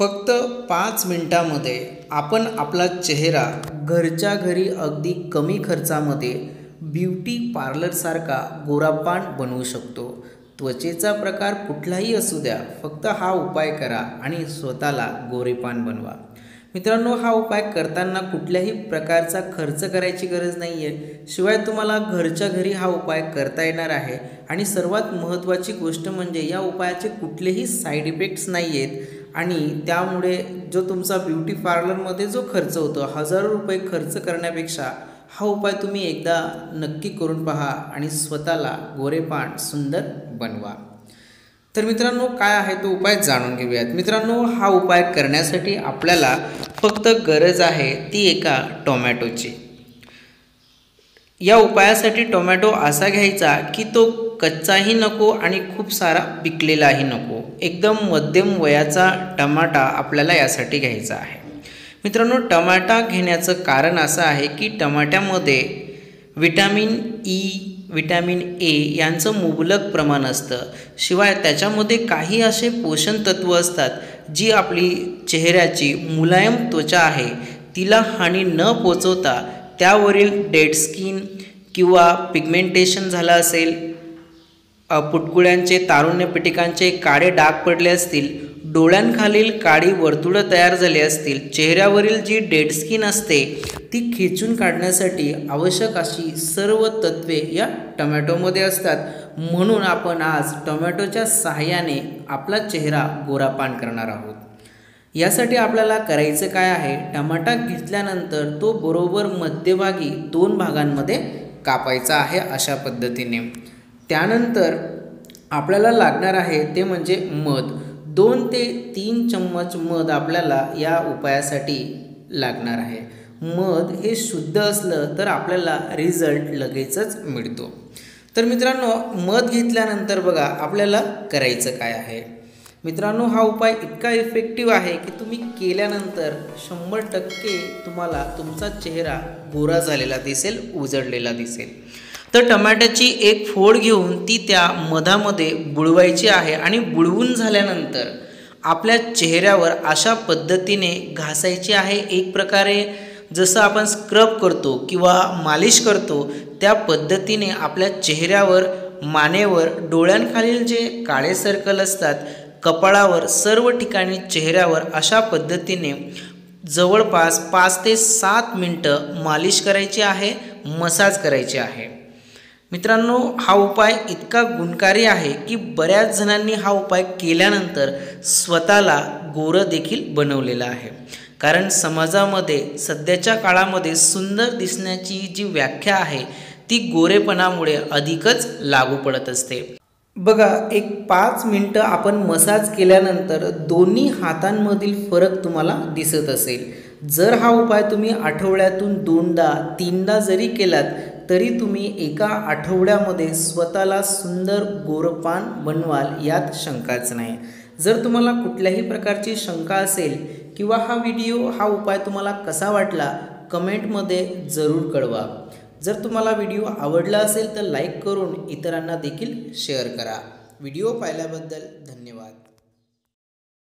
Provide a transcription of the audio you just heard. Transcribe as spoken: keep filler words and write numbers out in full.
फक्त पाच मिनिटांमध्ये आपण आपला चेहरा घरच्या घरी अगदी कमी खर्चामध्ये ब्युटी पार्लरसारखा गोरापान बनवू शकतो। त्वचेचा प्रकार कुठलाही असू द्या, फक्त हा उपाय करा आणि स्वतःला गोरेपान बनवा। मित्रांनो, हा उपाय करताना कुठल्याही प्रकारचा खर्च करायची गरज नाही आहे। शिवाय तुम्हाला घरच्या घरी हा उपाय करता येणार आहे आणि सर्वात महत्त्वाची गोष्ट म्हणजे या उपायाचे कुठलेही साईड इफेक्ट्स नाही आहेत आणि त्यामुळे जो तुमचा ब्युटी पार्लरमध्ये जो खर्च होतो, हजारो रुपये खर्च करण्यापेक्षा हा उपाय तुम्ही एकदा नक्की करून पहा आणि स्वतःला गोरेपान सुंदर बनवा। तर मित्रांनो, काय आहे तो उपाय जाणून घेऊयात। मित्रांनो, हा उपाय करण्यासाठी आपल्याला फक्त गरज आहे ती एका टोमॅटोची। या उपायासाठी टोमॅटो असा घ्यायचा की तो कच्चाही नको आणि खूप सारा पिकलेलाही नको, एकदम मध्यम वयाचा टमाटा आपल्याला यासाठी घ्यायचा आहे। मित्रांनो, टमाटा घेण्याचं कारण असं आहे की टमाट्यामध्ये विटॅमिन ई, विटॅमिन ए यांचं मुबलक प्रमाण असतं। शिवाय त्याच्यामध्ये काही असे पोषण तत्व असतात जी आपली चेहऱ्याची मुलायम त्वचा आहे तिला हानी न पोचवता त्यावरील डेड स्किन किंवा पिगमेंटेशन झालं असेल, पुटकुळ्यांचे, तारुण्य पिटिकांचे काळे डाग पडले असतील, डोळ्यांखालील काळी वर्तुळं तयार झाली असतील, चेहऱ्यावरील जी डेड स्किन असते ती खेचून काढण्यासाठी आवश्यक अशी सर्व तत्वे या टोमॅटोमध्ये असतात। म्हणून आपण आज टोमॅटोच्या सहाय्याने आपला चेहरा गोरापान करणार आहोत। यासाठी आपल्याला करायचं काय आहे, टमाटा घेतल्यानंतर तो बरोबर मध्यभागी दोन भागांमध्ये कापायचा आहे अशा पद्धतीने। त्यानंतर आपल्याला लागणार आहे ते म्हणजे मध। दोन ते तीन चम्मच मध आपल्याला या उपायासाठी लागणार आहे। मध हे शुद्ध असलं तर आपल्याला रिझल्ट लगेचच मिळतो। तर मित्रांनो, मध घेतल्यानंतर बघा आपल्याला करायचं काय आहे। मित्रांनो, हा उपाय इतका इफेक्टिव्ह आहे की तुम्ही केल्यानंतर शंभर टक्के तुम्हाला तुमचा चेहरा गोरा झालेला दिसेल, उजळलेला दिसेल। तर टमाट्याची एक फोड घेऊन ती त्या मधामध्ये बुडवायची आहे आणि बुडवून झाल्यानंतर आपल्या चेहऱ्यावर अशा पद्धतीने घासायची आहे, एक प्रकारे जसं आपण स्क्रब करतो किंवा मालिश करतो त्या पद्धतीने आपल्या चेहऱ्यावर, मानेवर, डोळ्यांखालील जे काळे सर्कल असतात, कपाळावर, सर्व ठिकाणी चेहऱ्यावर अशा पद्धतीने जवळपास पाच ते सात मिनटं मालिश करायची आहे, मसाज करायची आहे। मित्रांनो, हा उपाय इतका गुणकारी आहे की बऱ्याच जणांनी हा उपाय केल्यानंतर स्वतःला गोरं देखील बनवलेला आहे। कारण समाजामध्ये सध्याच्या काळामध्ये सुंदर दिसण्याची जी व्याख्या आहे ती गोरेपणामुळे अधिकच लागू पडत असते। बघा, एक पाच मिनटं आपण मसाज केल्यानंतर दोन्ही हातांमधील फरक तुम्हाला दिसत असेल। जर हा उपाय तुम्ही आठवड्यातून दोनदा तीनदा जरी केलात तरी तुम्ही एका आठवड्यामध्ये स्वतःला सुंदर गोरपान बनवाल यात शंकाच नाही। जर तुम्हाला कुठल्याही प्रकारची शंका असेल किंवा हा व्हिडिओ, हा उपाय तुम्हाला कसा वाटला कमेंटमध्ये जरूर कळवा। जर तुम्हाला व्हिडिओ आवडला असेल तर लाईक करून इतरांना देखील शेअर करा। व्हिडिओ पाहिल्याबद्दल धन्यवाद।